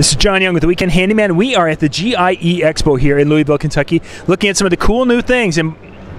This is John Young with The Weekend Handyman. We are at the GIE Expo here in Louisville, Kentucky, looking at some of the cool new things, and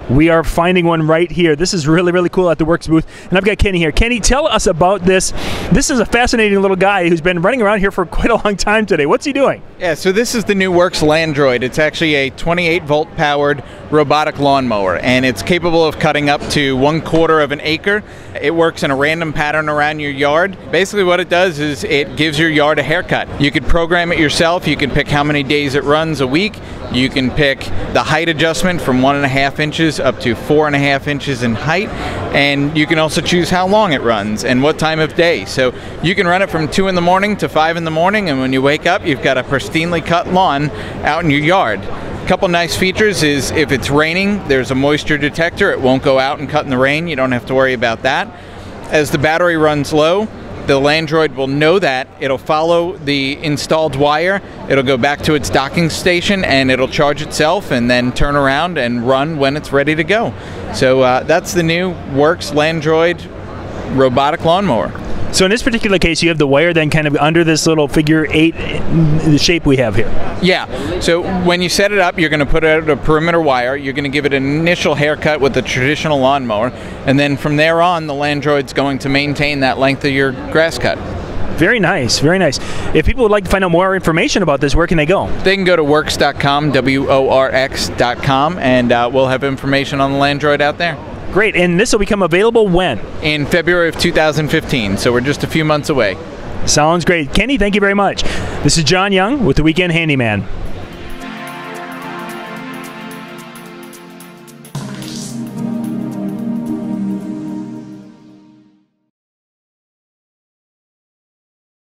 we are finding one right here. This is really, really cool at the Worx booth, and I've got Kenny here. Kenny, tell us about this. This is a fascinating little guy who's been running around here for quite a long time today. What's he doing? Yeah, so this is the new Worx Landroid. It's actually a 28-volt powered robotic lawnmower, and it's capable of cutting up to 1/4 of an acre. It works in a random pattern around your yard. Basically what it does is it gives your yard a haircut. You could program it yourself. You can pick how many days it runs a week. You can pick the height adjustment from 1.5 inches up to 4.5 inches in height, and you can also choose how long it runs and what time of day. So you can run it from 2 in the morning to 5 in the morning, and when you wake up, you've got a pristinely cut lawn out in your yard. A couple nice features is if it's raining, there's a moisture detector. It won't go out and cut in the rain. You don't have to worry about that. As the battery runs low, the Landroid will know that. It'll follow the installed wire, it'll go back to its docking station, and it'll charge itself and then turn around and run when it's ready to go. So that's the new Worx Landroid robotic lawnmower. So in this particular case, you have the wire then kind of under this little figure 8, the shape we have here. Yeah, so when you set it up, you're going to put out a perimeter wire. You're going to give it an initial haircut with a traditional lawnmower, and then from there on, the Landroid's going to maintain that length of your grass cut. Very nice, very nice. If people would like to find out more information about this, where can they go? They can go to worx.com, W-O-R-X.com, and we'll have information on the Landroid out there. Great, and this will become available when? In February of 2015, so we're just a few months away. Sounds great. Kenny, thank you very much. This is John Young with The Weekend Handyman.